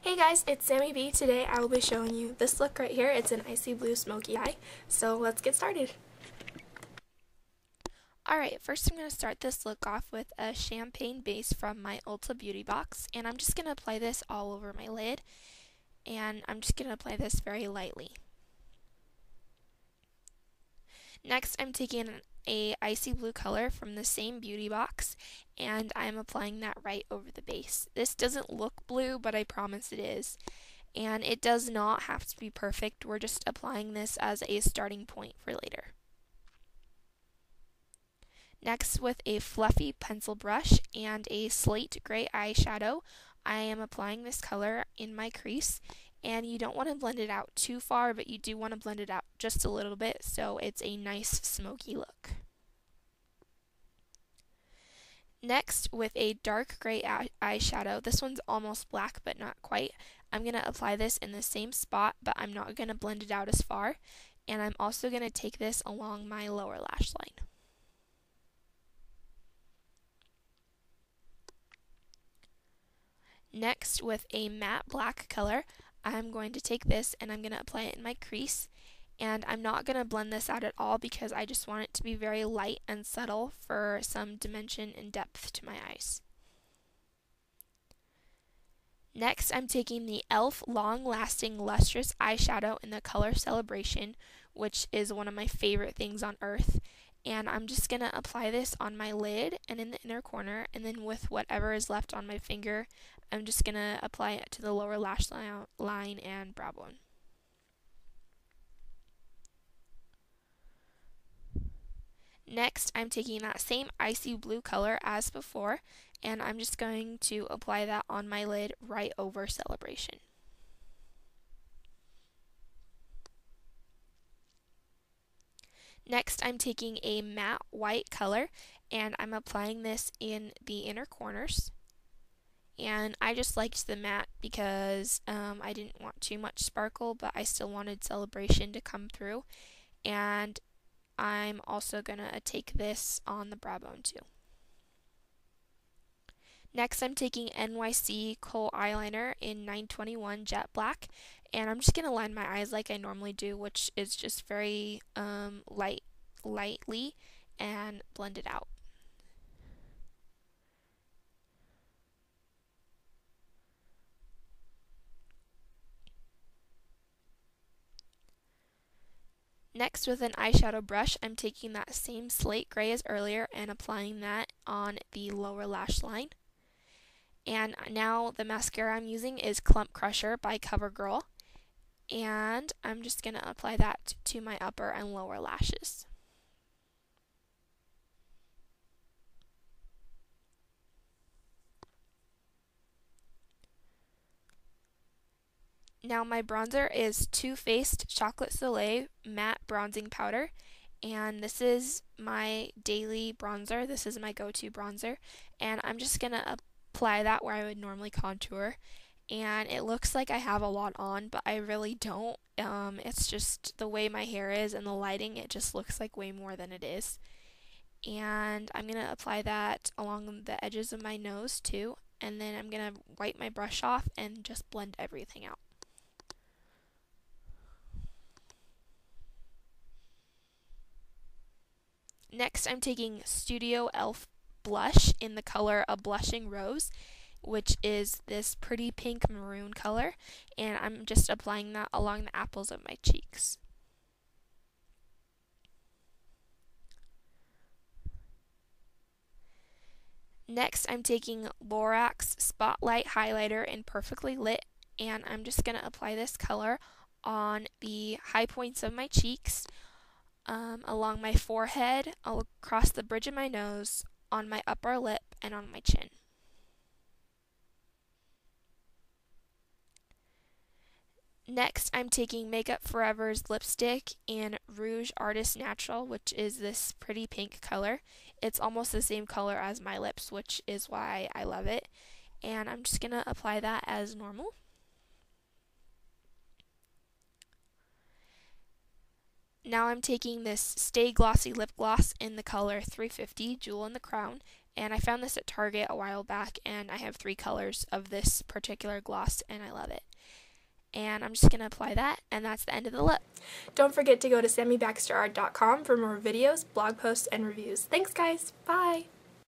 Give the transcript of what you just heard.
Hey guys, it's Sammy B. Today I will be showing you this look right here. It's an icy blue smoky eye. So let's get started. Alright, first I'm going to start this look off with a champagne base from my Ulta Beauty box. And I'm just going to apply this all over my lid. And I'm just going to apply this very lightly. Next, I'm taking an icy blue color from the same beauty box, and I'm applying that right over the base. This doesn't look blue, but I promise it is. And it does not have to be perfect. We're just applying this as a starting point for later. Next, with a fluffy pencil brush and a slate gray eyeshadow, I am applying this color in my crease. And you don't want to blend it out too far, but you do want to blend it out just a little bit so it's a nice smoky look. Next, with a dark gray eyeshadow, this one's almost black but not quite, I'm going to apply this in the same spot, but I'm not going to blend it out as far, and I'm also going to take this along my lower lash line. Next, with a matte black color, I'm going to take this and I'm going to apply it in my crease, and I'm not going to blend this out at all because I just want it to be very light and subtle for some dimension and depth to my eyes. Next, I'm taking the ELF Long Lasting Lustrous Eyeshadow in the color Celebration, which is one of my favorite things on earth, and I'm just going to apply this on my lid and in the inner corner, and then with whatever is left on my finger, I'm just going to apply it to the lower lash line and brow bone. Next, I'm taking that same icy blue color as before, and I'm just going to apply that on my lid right over Celebration. Next, I'm taking a matte white color, and I'm applying this in the inner corners. And I just liked the matte because I didn't want too much sparkle, but I still wanted Celebration to come through. And I'm also going to take this on the brow bone too. Next, I'm taking NYC Kohl Eyeliner in 921 Jet Black, and I'm just going to line my eyes like I normally do, which is just very lightly, and blend it out. Next, with an eyeshadow brush, I'm taking that same slate gray as earlier and applying that on the lower lash line. And now the mascara I'm using is Clump Crusher by CoverGirl. And I'm just going to apply that to my upper and lower lashes. Now my bronzer is Too Faced Chocolate Soleil Matte Bronzing Powder, and this is my daily bronzer. This is my go-to bronzer, and I'm just going to apply that where I would normally contour. And it looks like I have a lot on, but I really don't. It's just the way my hair is and the lighting, it just looks like way more than it is. And I'm going to apply that along the edges of my nose too, and then I'm going to wipe my brush off and just blend everything out. Next, I'm taking Studio Elf Blush in the color A Blushing Rose, which is this pretty pink maroon color, and I'm just applying that along the apples of my cheeks. Next, I'm taking Lorac's Spotlight Highlighter in Perfectly Lit, and I'm just going to apply this color on the high points of my cheeks, along my forehead, across the bridge of my nose, on my upper lip, and on my chin. Next, I'm taking Makeup Forever's lipstick in Rouge Artist Natural, which is this pretty pink color. It's almost the same color as my lips, which is why I love it. And I'm just going to apply that as normal. Now I'm taking this Stay Glossy lip gloss in the color 350 Jewel in the Crown, and I found this at Target a while back, and I have 3 colors of this particular gloss, and I love it. And I'm just going to apply that, and that's the end of the look. Don't forget to go to sammybaxterart.com for more videos, blog posts, and reviews. Thanks, guys. Bye!